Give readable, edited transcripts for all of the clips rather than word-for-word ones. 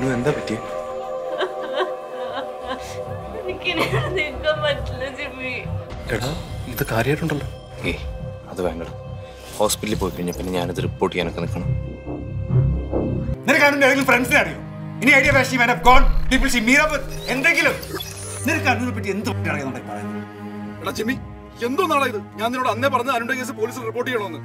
ഹോസ്പിറ്റലിൽ പോയി കഴിഞ്ഞാൽ പിന്നെ ഞാനത് റിപ്പോർട്ട് ചെയ്യാനൊക്കെ നിൽക്കണം. എന്തോന്നാണ് ഇത്? ഞാൻ നിന്നോട് അന്നേ പറഞ്ഞു അരുണിന്റെ കേസ് പോലീസിൽ റിപ്പോർട്ട് ചെയ്യണമെന്ന്.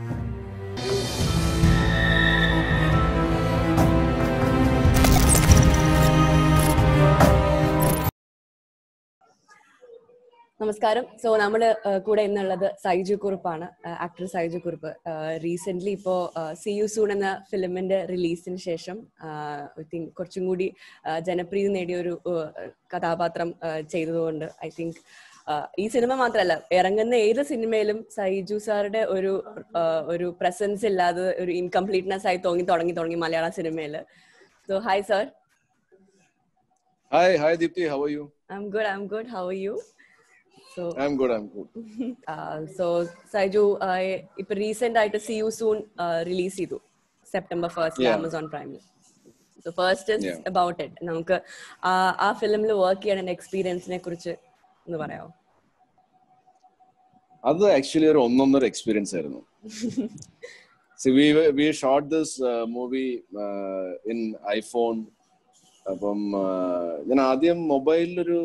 നമസ്കാരം. സോ നമ്മള് കൂടെ ഇന്നുള്ളത് സൈജു കുറുപ്പാണ്, ആക്ടർ സൈജു കുറുപ്പ്. റീസെന്റ്ലി ഇപ്പോൾ സി യു സൂൺ എന്ന ഫിലിമിന്റെ റിലീസിന് ശേഷം ഐ തിങ്ക് കുറച്ചും കൂടി ജനപ്രീതി നേടിയ ഒരു കഥാപാത്രം ചെയ്തതുകൊണ്ട് ഐ തിങ്ക് ഈ സിനിമ മാത്രമല്ല ഇറങ്ങുന്ന ഏത് സിനിമയിലും സൈജു സാറുടെ ഒരു പ്രസൻസ് ഇല്ലാതെ ഒരു ഇൻകംപ്ലീറ്റ്നെസ് ആയി തോന്നി തുടങ്ങി മലയാള സിനിമയില്. So hi sir. Hi hi Deepthi, how are you? I am good, I am good. How are you? So I'm good, I'm good. So Saiju, if recent I to See You Soon release idu September 1st yeah. Amazon Prime. So first is yeah. about it. Namukku aa film la work cheyana experience ne kurichu ennu parayavo? Adu actually or onnonno experience aayirunnu. So we shot this movie in iPhone. അപ്പം ഞാൻ ആദ്യം മൊബൈലിലൊരു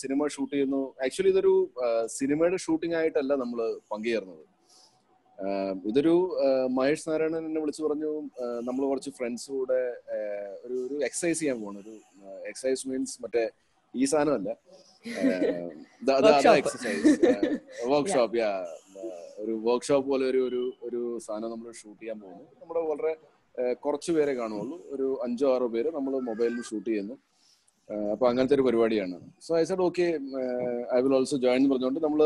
cinema shoot ചെയ്യുന്നു. Actually ഇതൊരു സിനിമയുടെ shooting ആയിട്ടല്ല നമ്മൾ പങ്കുചേർന്നത്. ഇതൊരു മഹേഷ് നാരായണൻ എന്നെ വിളിച്ചു പറഞ്ഞു, നമ്മൾ കുറച്ച് ഫ്രണ്ട്സ് കൂടെ ഒരു എക്സസൈസ് ചെയ്യാൻ പോകണം. ഒരു എക്സസൈസ് മീൻസ് മറ്റേ ഈ സാധനമല്ല, എക്സസൈസ് വർക്ക്ഷോപ്പ്, ഒരു വർക്ക്ഷോപ്പ് പോലെ ഒരു സാധനം നമ്മൾ ഷൂട്ട് ചെയ്യാൻ പോകുന്നു. നമ്മുടെ വളരെ കുറച്ച് പേരെ കാണുള്ളൂ, ഒരു 5-6 പേര് നമ്മൾ മൊബൈലിൽ ഷൂട്ട് ചെയ്യുന്നു. അപ്പൊ അങ്ങനത്തെ ഒരു പരിപാടിയാണ്. So I said okay I will also join എന്ന് പറഞ്ഞുകൊണ്ട് നമ്മൾ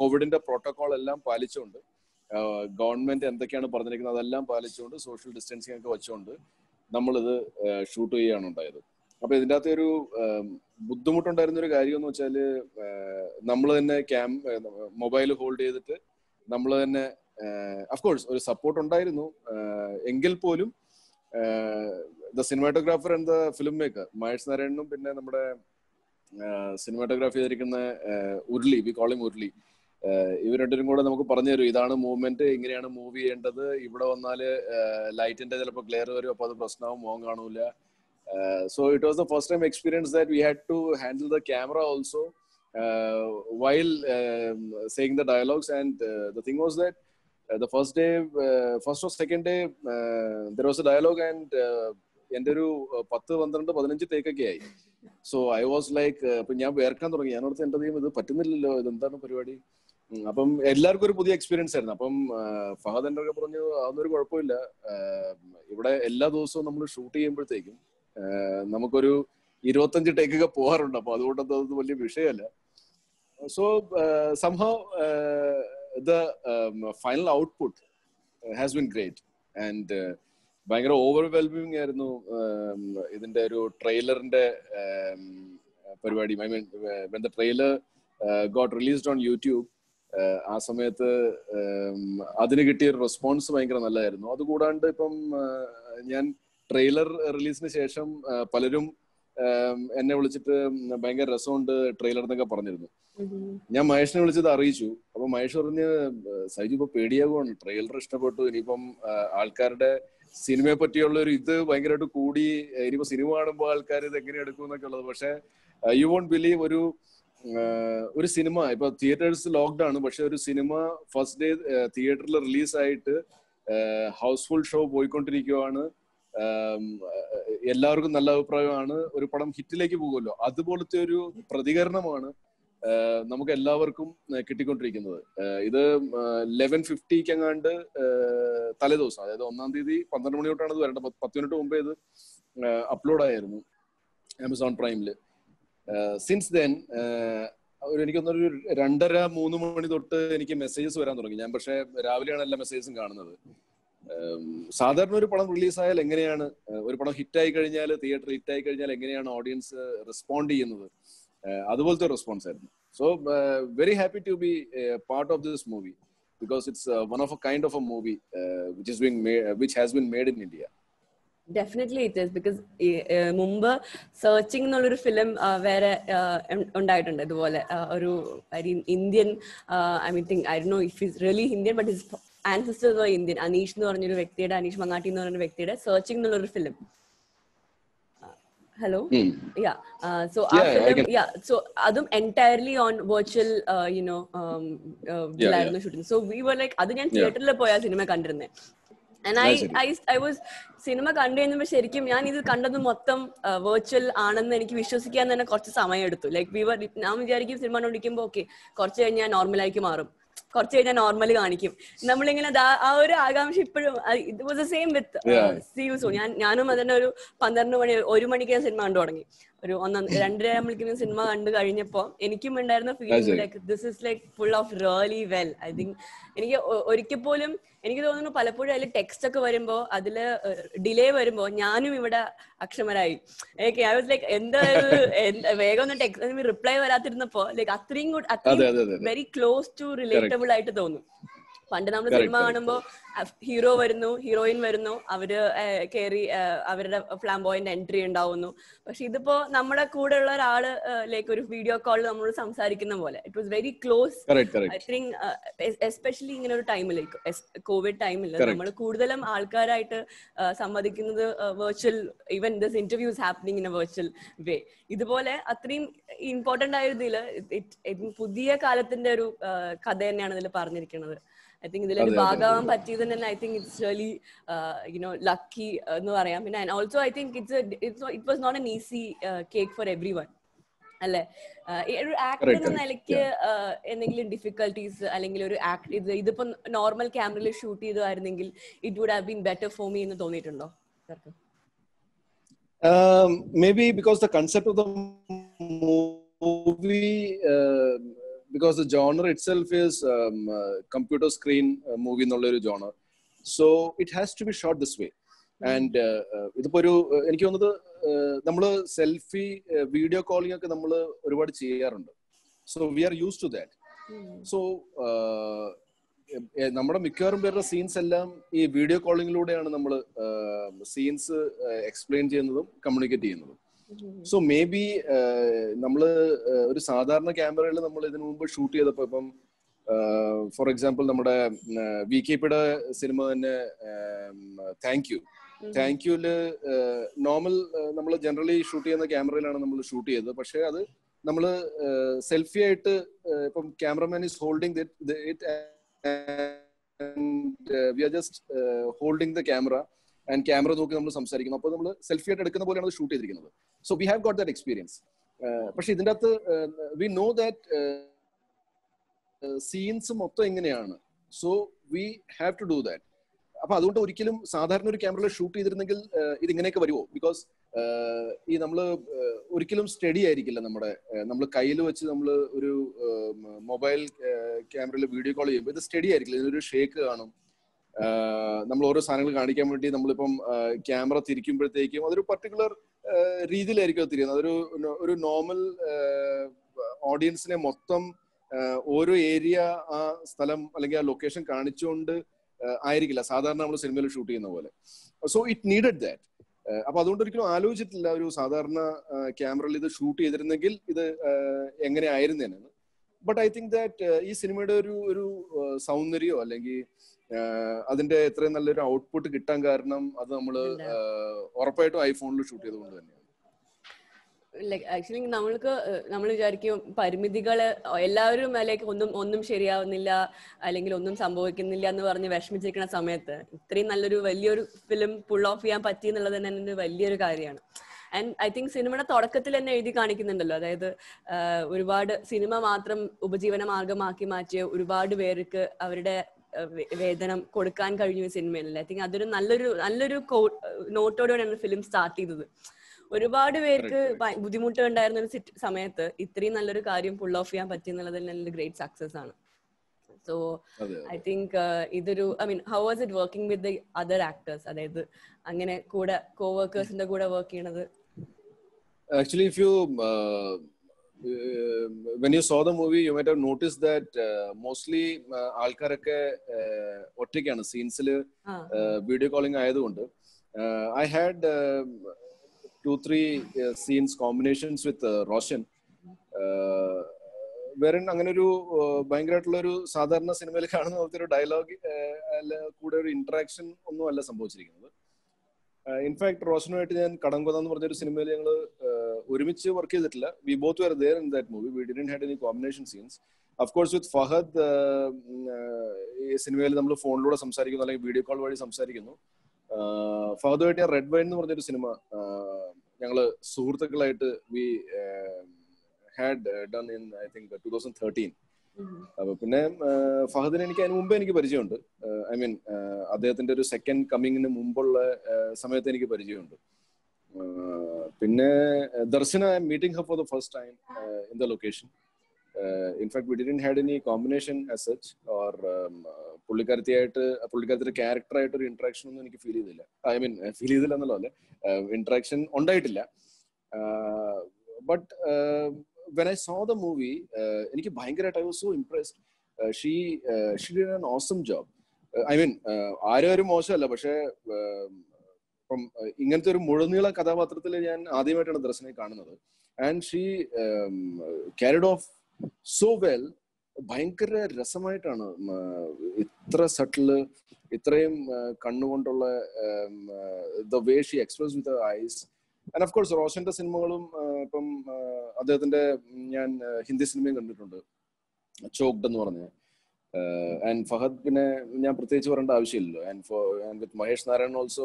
കോവിഡിന്റെ പ്രോട്ടോകോൾ എല്ലാം പാലിച്ചുകൊണ്ട്, ഗവൺമെന്റ് എന്തൊക്കെയാണ് പറഞ്ഞിരിക്കുന്നത് അതെല്ലാം പാലിച്ചുകൊണ്ട്, സോഷ്യൽ ഡിസ്റ്റൻസിങ് ഒക്കെ വെച്ചുകൊണ്ട് നമ്മളിത് ഷൂട്ട് ചെയ്യുകയാണ് ഉണ്ടായത്. അപ്പൊ ഇതിൻ്റെ അകത്ത് ഒരു ബുദ്ധിമുട്ടുണ്ടായിരുന്നൊരു കാര്യം എന്ന് വെച്ചാൽ, നമ്മൾ തന്നെ മൊബൈൽ ഹോൾഡ് ചെയ്തിട്ട് നമ്മൾ തന്നെ അഫ്കോഴ്സ് ഒരു സപ്പോർട്ട് ഉണ്ടായിരുന്നു. എങ്കിൽ പോലും the cinematographer and the film maker Mahesh നാരായണനും പിന്നെ നമ്മുടെ സിനിമാറ്റോഗ്രാഫി ചെയ്തിരിക്കുന്ന ഉരുളി, വി കോൾ ഹിം ഉരുളി, ഇവർ രണ്ടുപേരും കൂടെ നമുക്ക് പറഞ്ഞു തരും ഇതാണ് മൂവ്മെന്റ്, ഇങ്ങനെയാണ് മൂവ് ചെയ്യേണ്ടത്, ഇവിടെ വന്നാല് ലൈറ്റിന്റെ ചിലപ്പോൾ ക്ലിയർ വരും, അപ്പൊ അത് പ്രശ്നമാവും, മോൻ കാണൂല. So it was the first time experience that we had to handle the camera also while saying the dialogues, and the thing was that the first day, first or second day, there was a dialogue and enderu 10 12 15 take ഒക്കെ ആയി. So I was like, ഞാൻ വേർക്കാൻ തുടങ്ങി, ഞാനോർത്ത് എൻ്റെ ദൈവം ഇത് പറ്റുന്നില്ലല്ലോ, ഇതെന്താണ് പരിപാടി. അപ്പം എല്ലാവർക്കും ഒരു പുതിയ എക്സ്പീരിയൻസ് ആയിരുന്നു. അപ്പം ഫഹദ് എൻ്റെ പറഞ്ഞു അതൊന്നൊരു കുഴപ്പമില്ല, ഇവിടെ എല്ലാ ദിവസവും നമ്മൾ ഷൂട്ട് ചെയ്യുമ്പോഴത്തേക്കും നമുക്കൊരു 25 ടേക്കൊക്കെ പോകാറുണ്ട്, അപ്പൊ അതുകൊണ്ടത് അതൊന്നും വലിയ വിഷയമല്ല. So somehow the final output has been great, and bhayangara overwhelming aayirunnu idinte oru trailer inde parivadi. I mean, when the trailer got released on YouTube, aa samayathe adine kittiya response bhayangara nalla aayirunnu. Adu koodande ippom njan trailer release ne shesham palarum എന്നെ വിളിച്ചിട്ട് ഭയങ്കര രസമുണ്ട് trailer എന്നൊക്കെ പറഞ്ഞിരുന്നു. ഞാൻ മഹേഷിനെ വിളിച്ചത് അറിയിച്ചു. അപ്പൊ മഹേഷ് പറഞ്ഞ് സൈജു ഇപ്പൊ പേടിയാകുവാണ്, ട്രെയിലർ ഇഷ്ടപ്പെട്ടു, ഇനിയിപ്പം ആൾക്കാരുടെ സിനിമയെ പറ്റിയുള്ള ഒരു ഇത് ഭയങ്കരമായിട്ട് കൂടി, ഇനിയിപ്പോ സിനിമ കാണുമ്പോൾ ആൾക്കാർ ഇത് എങ്ങനെ എടുക്കും എന്നൊക്കെ ഉള്ളത്. പക്ഷെ യു വോണ്ട് ബിലീവ്, ഒരു സിനിമ ഇപ്പൊ തിയേറ്റേഴ്സ് ലോക്ക്ഡൌൺ, പക്ഷെ ഒരു സിനിമ ഫസ്റ്റ് ഡേ തിയേറ്ററിൽ റിലീസായിട്ട് ഹൗസ്ഫുൾ ഷോ പോയിക്കൊണ്ടിരിക്കുകയാണ്, എല്ലാവർക്കും നല്ല അഭിപ്രായമാണ്, ഒരു പടം ഹിറ്റിലേക്ക് പോകുമല്ലോ, അതുപോലത്തെ ഒരു പ്രതികരണമാണ് നമുക്ക് എല്ലാവർക്കും കിട്ടിക്കൊണ്ടിരിക്കുന്നത്. ഇത് 11:50 എങ്ങാണ്ട് തലേദിവസം, അതായത് 1-ാം തീയതി 12 മണി തൊട്ടാണ് ഇത് വരേണ്ടത്, 10 മിനിറ്റ് മുമ്പേ ഇത് അപ്ലോഡ് ആയിരുന്നു ആമസോൺ പ്രൈമില്. സിൻസ് ദെൻ എനിക്കൊന്നൊരു 2:30-3 മണി തൊട്ട് എനിക്ക് മെസ്സേജസ് വരാൻ തുടങ്ങി. ഞാൻ പക്ഷേ രാവിലെയാണ് എല്ലാ മെസ്സേജസും കാണുന്നത്. സാധാരണ ഒരു പടം റിലീസായാൽ എങ്ങനെയാണ്, ഒരു പടം ഹിറ്റായി കഴിഞ്ഞാൽ, തിയേറ്റർ ഹിറ്റായി കഴിഞ്ഞാൽ എങ്ങനെയാണ് ഓഡിയൻസ് റെസ്പോണ്ട് ചെയ്യുന്നത്, അതുപോലത്തെ റെസ്പോൺസ് ആയിരുന്നു. So very happy to be part of this movie because it's one of a kind of a movie which has been made in India. Definitely it is because മുമ്പ് searching എന്നുള്ളൊരു film വേറെ ഉണ്ടായിട്ടുണ്ട് ഇതുപോലെ ഒരു Indian I do if is really Indian but his ancestors were Indian Aneesh എന്ന് പറഞ്ഞൊരു വ്യക്തിയുടെ അനീഷ് മങ്ങാട്ടി എന്ന് പറഞ്ഞൊരു വ്യക്തിയുടെ സെർച്ചിങ് എന്നുള്ളൊരു film hello yeah so yeah, after them, yeah so adum entirely on virtual live shooting so we were like adu njan theater la poya cinema kandirunne and I was cinema kandeyennum serikum njan idu kandadu mottham virtual aanennu enikku vishwasikkan thana korchu samayam eduthu like we were nam vijarikum cinema nodikumbo okay korchu kanja normal aayikku maarum കുറച്ച് കഴിഞ്ഞാൽ normally കാണിക്കും നമ്മളിങ്ങനെ ആ ഒരു ആകാംക്ഷ ഇപ്പോഴും it was the same with see you soon ഞാനും അതിന്റെ ഒരു 12 മണി 1 മണിക്ക് ഞാൻ സിനിമ കണ്ടു തുടങ്ങി ഒരു 1-2 മണിക്ക് സിനിമ കണ്ടു കഴിഞ്ഞപ്പോ എനിക്കും ഉണ്ടായിരുന്ന feeling like this is like full of really well I think എനിക്ക് ഒരിക്കൽ പോലും എനിക്ക് തോന്നുന്നു പലപ്പോഴും അതിൽ ടെക്സ്റ്റ് ഒക്കെ വരുമ്പോൾ അതിൽ ഡിലേ വരുമ്പോൾ ഞാനും ഇവിടെ അക്ഷമരായി ഓക്കെ ഐ വാസ് ലൈക്ക് എന്താ വേഗം ഒന്ന് ടെക്സ്റ്റ് റിപ്ലൈ വരാതിരുന്നപ്പോ ലൈക്ക് അത്രയും വെരി ക്ലോസ് ടു റിലേറ്റബിൾ ആയിട്ട് തോന്നും പണ്ട് നമ്മൾ സിനിമ കാണുമ്പോൾ ഹീറോ വരുന്നു ഹീറോയിൻ വരുന്നു അവര് കയറി അവരുടെ ഫ്ലാംബോയിന്റ് എൻട്രി ഉണ്ടാവുന്നു പക്ഷെ ഇതിപ്പോ നമ്മുടെ കൂടെ ഉള്ള ഒരാള് ലൈക്ക് ഒരു വീഡിയോ കോൾ നമ്മൾ സംസാരിക്കുന്ന പോലെ it was very close I think especially ഇങ്ങനെ ഒരു ടൈമിൽ കോവിഡ് ടൈമിൽ നമ്മൾ കൂടുതലും ആൾക്കാരായിട്ട് സംവദിക്കുന്നത് virtual even this interviews happening in a virtual way ഇതുപോലെ അത്രയും ഇമ്പോർട്ടന്റ് ആയ ഇതിൽ പുതിയ കാലത്തിന്റെ ഒരു കഥ തന്നെയാണ് ഇതിൽ പറഞ്ഞിരിക്കുന്നത് I think ഇതിലൊരു ഭാഗമാകാൻ പറ്റിയതെന്ന് തന്നെ I think it's really lucky എന്ന് പറയാം പിന്നെ and also I think it was not an easy cake for everyone അല്ലേ ഒരു ആക്ടർ എന്ന നിലയ്ക്ക് എന്തെങ്കിലും ഡിഫിക്കൽട്ടീസ് അല്ലെങ്കിൽ ഒരു ആക്ട് ഇതിപ്പോ നോർമൽ ക്യാമറയിൽ ഷൂട്ട് ചെയ്തായിരുന്നെങ്കിൽ it would have been better for me എന്ന് തോന്നിയിട്ടുണ്ടോ maybe because the concept of the movie because the genre itself is computer screen movie എന്നുള്ള ഒരു genre so it has to be shot this way and ഇതിപ്പോ ഒരു എനിക്ക് തോന്നുന്നത് നമ്മൾ selfie video calling ഒക്കെ നമ്മൾ ഒരുപാട് ചെയ്യാറുണ്ട് so we are used to that so നമ്മുടെ മിക്കവാറും പേരുടെ സീൻസ് എല്ലാം ഈ വീഡിയോ കോളിംഗിലൂടെയാണ് നമ്മൾ സീൻസ് എക്സ്പ്ലെയിൻ ചെയ്യുന്നതും കമ്മ്യൂണിക്കേറ്റ് ചെയ്യുന്നതും സോ മേ ബി നമ്മള് ഒരു സാധാരണ ക്യാമറയിൽ നമ്മൾ ഇതിനു മുമ്പ് ഷൂട്ട് ചെയ്തപ്പോ ഇപ്പം ഫോർ എക്സാമ്പിൾ നമ്മുടെ വികെപിയുടെ സിനിമ തന്നെ താങ്ക് യുല് നോർമൽ നമ്മൾ ജനറലി ഷൂട്ട് ചെയ്യുന്ന ക്യാമറയിലാണ് നമ്മൾ ഷൂട്ട് ചെയ്തത് പക്ഷെ അത് നമ്മള് സെൽഫി ആയിട്ട് ഇപ്പം cameraman is holding it and we are just holding the camera and camera നോക്കി നമ്മൾ സംസാരിക്കുന്നു അപ്പോൾ നമ്മൾ സെൽഫി ആയിട്ട് എടുക്കുന്ന പോലെയാണ് ഷൂട്ട് ചെയ്തിരിക്കുന്നത് so we have got that experience പക്ഷെ ഇതിൻ്റെ അകത്ത് വി നോ ദാറ്റ് സീൻസ് മൊത്തം എങ്ങനെയാണ് so we have to do that അപ്പൊ അതുകൊണ്ട് ഒരിക്കലും സാധാരണ ഒരു ക്യാമറയിൽ ഷൂട്ട് ചെയ്തിരുന്നെങ്കിൽ ഇതിങ്ങനെയൊക്കെ വരുമോ ബിക്കോസ് ഈ നമ്മൾ ഒരിക്കലും സ്റ്റഡി ആയിരിക്കില്ല നമ്മുടെ നമ്മൾ കയ്യിൽ വെച്ച് നമ്മൾ ഒരു മൊബൈൽ ക്യാമറയിൽ വീഡിയോ കോൾ ചെയ്യുമ്പോൾ ഇത് സ്റ്റഡി ആയിരിക്കില്ല ഇതിനൊരു ഷേക്ക് കാണും നമ്മൾ ഓരോ സാധനങ്ങൾ കാണിക്കാൻ വേണ്ടി നമ്മളിപ്പം ക്യാമറ തിരിക്കുമ്പോഴത്തേക്കും അതൊരു പർട്ടിക്കുലർ രീതിയിലായിരിക്കും അത് തിരിയുന്നത് അതൊരു ഒരു നോർമൽ ഓഡിയൻസിനെ മൊത്തം ഓരോ ഏരിയ ആ സ്ഥലം അല്ലെങ്കിൽ ആ ലൊക്കേഷൻ കാണിച്ചുകൊണ്ട് ആയിരിക്കില്ല സാധാരണ നമ്മൾ സിനിമയിൽ ഷൂട്ട് ചെയ്യുന്ന പോലെ സോ ഇറ്റ് നീഡഡ് ദാറ്റ് അപ്പൊ അതുകൊണ്ട് ഒരിക്കലും ആലോചിച്ചിട്ടില്ല ഒരു സാധാരണ ക്യാമറയിൽ ഇത് ഷൂട്ട് ചെയ്തിരുന്നെങ്കിൽ ഇത് എങ്ങനെ ആയിരുന്നേനെന്ന് ബട്ട് ഐ തിങ്ക് ദാറ്റ് ഈ സിനിമയുടെ ഒരു ഒരു സൗന്ദര്യമോ അല്ലെങ്കിൽ അതിന്റെ എത്രയും നല്ലൊരു ഔട്ട്പുട്ട് കിട്ടാൻ കാരണം അത് നമ്മള് ഉറപ്പായിട്ടും ഐഫോണിൽ ഷൂട്ട് ചെയ്തുകൊണ്ട് തന്നെയാണ് ലൈക്ക് ആക്ച്വലി നമ്മൾ വിചാരിക്കും പരിമിതികള് എല്ലാവരും ലൈക്ക് ഒന്നും ശരിയാവുന്നില്ല അല്ലെങ്കിൽ ഒന്നും സംഭവിക്കുന്നില്ല എന്ന് പറഞ്ഞ് വിഷമിച്ചിരിക്കുന്ന സമയത്ത് ഇത്രയും നല്ലൊരു വലിയൊരു ഫിലിം പുൾ ഓഫ് ചെയ്യാൻ പറ്റി എന്നുള്ളത് തന്നെ എൻ്റെ വലിയൊരു കാര്യമാണ് ആൻഡ് ഐ തിങ്ക് സിനിമയുടെ തുടക്കത്തിൽ തന്നെ എഴുതി കാണിക്കുന്നുണ്ടല്ലോ അതായത് ഒരുപാട് സിനിമ മാത്രം ഉപജീവന മാർഗമാക്കി മാറ്റിയ ഒരുപാട് പേർക്ക് അവരുടെ വേദനം കൊടുക്കാൻ കഴിഞ്ഞു സിനിമയിൽ ഐ തിങ്ക് അതൊരു നല്ലൊരു നോട്ടോടെയാണ് ഫിലിം സ്റ്റാർട്ട് ചെയ്തത് ഒരുപാട് പേർക്ക് ബുദ്ധിമുട്ട് ഉണ്ടായിരുന്ന ഒരു സമയത്ത് ഇത്രയും നല്ലൊരു കാര്യം പുൾ ഓഫ് ചെയ്യാൻ പറ്റി എന്നുള്ളത് നല്ലൊരു ഗ്രേറ്റ് സക്സസ് ആണ് സോ ഐ തിങ്ക് ഇതൊരു I mean how was it working with the other actors അതായത് അങ്ങനെ കൂടെ കോവർക്കേഴ്സിന്റെ കൂടെ വർക്ക് ചെയ്യണത് actually if you when you saw the movie you might have noticed that mostly alkarakke ottikaana scenes il video calling ayadu kondu I had 2-3 scenes combinations with Roshan. Wherein angane oru bhayangarayittulla oru sadharana cinemayil kaanunna oru dialogue alla kude oru interaction onnu alla sambhavichirikkunnu. In fact Roshanumayittu njan kadangodha ennu parnja oru cinemayil njangal orimichu work cheyidilla. We both were there in that movie. We didn't had any combination scenes. Of course with Fahad ee cinemayil nammal phone lode samsarikkunnu allekil video call vadi samsarikkunnu. Fahad ayittu Red Wine ennu parnja oru cinema njangal suhurthukkalayittu we had done in I think 2013. പിന്നെ ഫഹദിനെ എനിക്ക് അതിന് മുമ്പേ എനിക്ക് പരിചയമുണ്ട്. I mean അദ്ദേഹത്തിന്റെ ഒരു second കമ്മിങ്ങിന് മുമ്പുള്ള സമയത്ത് എനിക്ക് പരിചയമുണ്ട്. പിന്നെ Darshana I am meeting her for the first time in the location. In fact we didn't had any combination as such or പുള്ളിക്കാരത്തിയുടെ ക്യാരക്ടർ ആയിട്ട് ഒരു ഇന്ററാക്ഷൻ ഒന്നും എനിക്ക് ഫീൽ ചെയ്തില്ല. I mean ഫീൽ ചെയ്തില്ല എന്നല്ല, ഇന്ററാക്ഷൻ ഉണ്ടായിട്ടില്ല. But when I saw the movie എനിക്ക് ഭയങ്കരമായിട്ട് I was so impressed. She did an awesome job. I mean ആരൊരു മോശമല്ല, പക്ഷേ from ഇങ്ങനത്തെ ഒരു മുഴുനീള കഥാപാത്രത്തിൽ ഞാൻ ആദ്യമായിട്ടാണ് ദർശനയെ കാണുന്നത്. And she carried off so well. ഭയങ്കര രസമായിട്ടാണ് ഇത്ര സട്ടില് ഇത്രയും കണ്ണുകൊണ്ടുള്ള the way she expressed with her eyes. And of course Roshan's സിനിമകളും ഇപ്പം അദ്ദേഹത്തിന്റെ ഞാൻ ഹിന്ദി സിനിമയും കണ്ടിട്ടുണ്ട്, ചോക്ഡ് എന്ന് പറഞ്ഞ. And ഫഹദ് പിന്നെ ഞാൻ പ്രത്യേകിച്ച് പറയേണ്ട ആവശ്യമില്ലല്ലോ. And with Mahesh Narayanan also,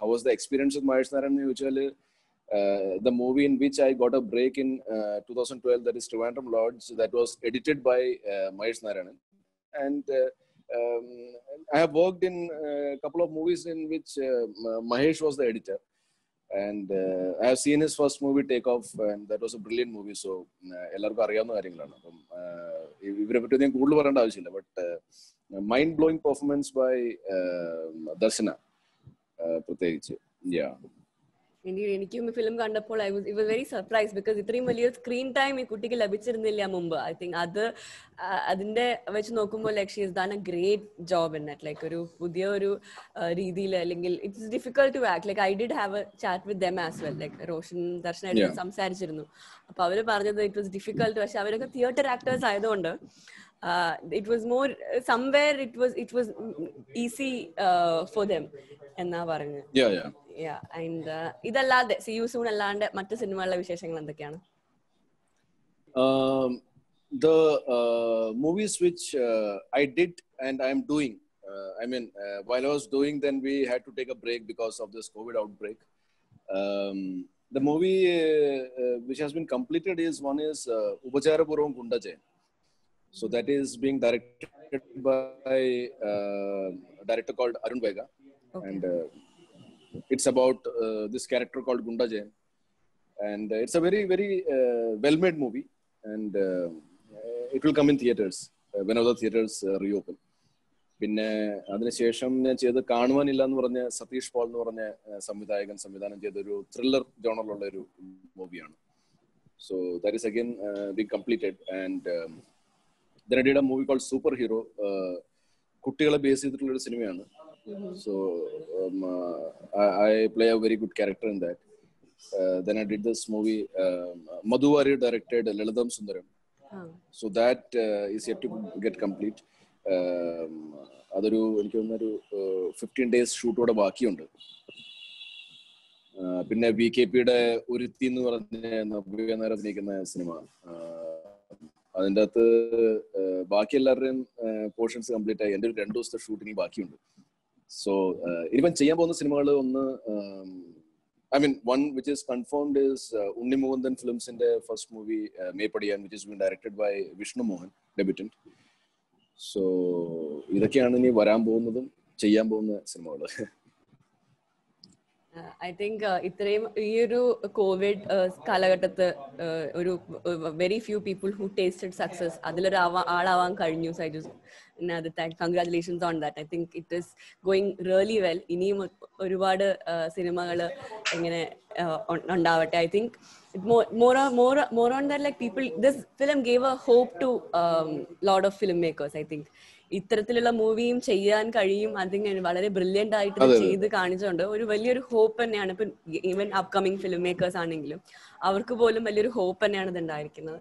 how was the experience with Mahesh Narayanan? Usually the movie in which I got a break in 2012, that is Trivandrum Lords, that was edited by Mahesh Narayanan. And I have worked in a couple of movies in which Mahesh was the editor. And I have seen his first movie Takeoff, and that was a brilliant movie. So ellarku ariyavana karyangalana appam ivre petti njan koodlu paranda avashyilla, but mind blowing performance by Darsana Prateri. Yeah, indeed enikku in film kandappol I was very surprised because ithrayum valiya screen time ee kuttikku labhichirundilla munbu. I think adu adinde vechu nokumbo like she has done a great job in that, like oru pudhiya oru reethiyil allengil it's difficult to act. Like I did have a chat with them as well, like Roshan Darshan ayittu samsarichirunnu, appo avaru parnathu it was difficult, but avarokke theater actors ayadonde it was more somewhere it was easy for them enna parnathu. Yeah, yeah, yeah. And idallade See You Soon allande mattu cinemalulla visheshangal endokkeyana? The movies which I did and I am doing, I mean while I was doing, then we had to take a break because of this COVID outbreak. The movie which has been completed is one is Ubacharaboro and Gunda J. So that is being directed by a director called Arun Vega. Okay. And it's about this character called Gunda J, and it's a very well made movie, and it will come in theaters whenever the theaters reopen. പിന്നെ അതിനുശേഷം ഞാൻ ചെയ്ത കാണുവാനില്ല എന്ന് പറഞ്ഞ Satheesh Paul എന്ന് പറഞ്ഞ സംവിധായകൻ സംവിധാനം ചെയ്ത ഒരു ത്രില്ലർ ജോണറിലുള്ള ഒരു മൂവിയാണ്. So that is again being completed. And then I did a movie called Superhero, കുട്ടികളെ ബേസ് ചെയ്തിട്ടുള്ള ഒരു സിനിമയാണ്. So I play a very good character in that. Then I did this movie Madhuvari directed Laladam Sundaram. So that is yet to get complete. Adoru enku oru 15 days shoot oda baaki undu. Pinne VKP de Urithi nu parana Nabiyanaru nikkunna cinema adinte athu baaki ellarreyum portions complete aayi. Endu 2 ദിവസത്തെ shooting ബാക്കിയുണ്ട്. So even ചെയ്യാൻ പോകുന്ന സിനിമകൾ ഒന്ന് I mean one which is confirmed is Unni Mukundan films ന്റെ first movie Mepadiyan, which is being directed by Vishnu Mohan, debutant. So ഇതൊക്കെയാണ് ഇനി വരാൻ പോകുന്നതും ചെയ്യാൻ പോകുന്ന സിനിമകൾ. I think ഇത്രയും ഈ ഒരു കോവിഡ് കാലഘട്ടത്ത് ഒരു very few people who tasted success, അതിലൊരു ആളാവാൻ കഴിഞ്ഞു Saiju. And congratulations on that. I think it is going really well. ഇനിയും ഒരുപാട് സിനിമകൾ എങ്ങനെ ഉണ്ടാവട്ടെ. I think it more on that, like people, this film gave a hope to lot of filmmakers, I think. ഇത്തരത്തിലുള്ള മൂവിയും ചെയ്യാൻ കഴിയും. അതിങ്ങനെ വളരെ ബ്രില്യന്റ് ആയിട്ട് ചെയ്ത് കാണിച്ചുകൊണ്ട് ഒരു വലിയൊരു ഹോപ്പ് തന്നെയാണ് ഇപ്പൊ ഈവൻ അപ്കമിങ് ഫിലിം മേക്കേഴ്സ് ആണെങ്കിലും അവർക്ക് പോലും വലിയൊരു ഹോപ്പ് തന്നെയാണ് ഇത് ഉണ്ടായിരിക്കുന്നത്.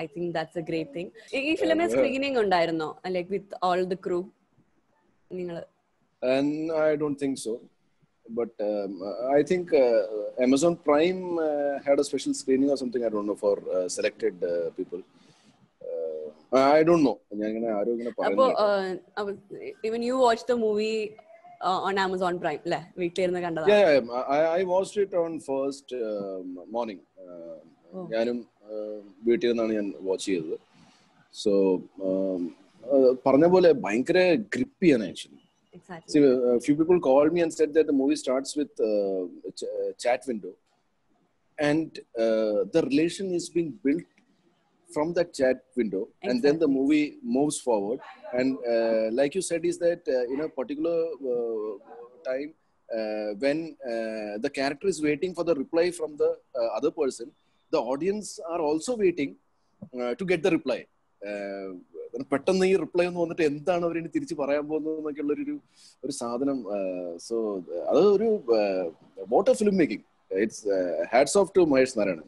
I think that's a great thing. ഈ ഫിലിമിന് സ്ക്രീനിങ് ഉണ്ടായിരുന്നോ like with all the crew? നിങ്ങൾ I don't think so. But I think Amazon Prime had a special screening or something, I don't know, for selected people. I don't know. Even you watched the movie on Amazon Prime, la? Weekly irna kandada. Yeah, I watched it on first morning. Yanum weekly irna nan watch cheyidu. So parna pole bayankara grippy ana actually. Exactly. See, a few people called me and said that the movie starts with a chat window, and the relation is being built from that chat window, exactly. And then the movie moves forward, and like you said, is that in a particular time when the character is waiting for the reply from the other person, the audience are also waiting to get the reply. പെട്ടെന്ന് ഈ reply ഒന്ന് വന്നിട്ട് എന്താണ് അവരിനി തിരിച്ച് പറയാൻ പോകുന്നത് എന്നൊക്കെയുള്ള ഒരു സാധനം. സോ അത് ഒരു water film making. It's hats off to Mahesh Narayanan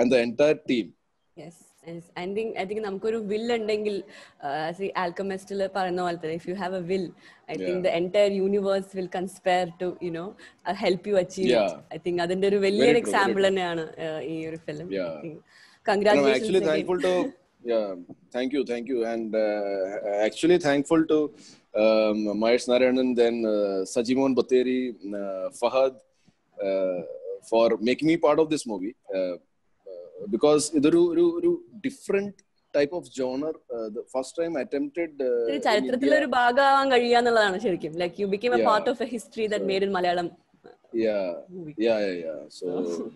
and the entire team. Yes I think നമുക്കൊരു വിൽ ഉണ്ടെങ്കിൽ ആൽക്കമിസ്റ്റിൽ പറയുന്ന പോലെ തന്നെ if you have a will I think the entire universe will conspire to you know help you achieve. I think അതിന്റെ ഒരു വലിയൊരു example തന്നെയാണ് ഈ ഒരു film. Congratulations. Yeah, thank you, and actually thankful to Mahesh Narayanan, then Saiju Kurup, Fahad for making me part of this movie, because idoru different type of genre, the first time attempted charithrathil oru bhaga avan kaliya ennalladana serikum, like you became a part of a history that made in Malayalam. Yeah, so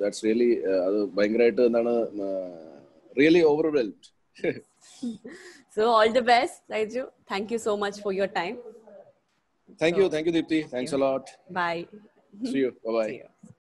that's really adu bhayangarayittu endana really overwhelmed. So all the best, Saiju. Thank you so much for your time. Thank you, Deepti. Thanks a lot. Bye. See you. Bye.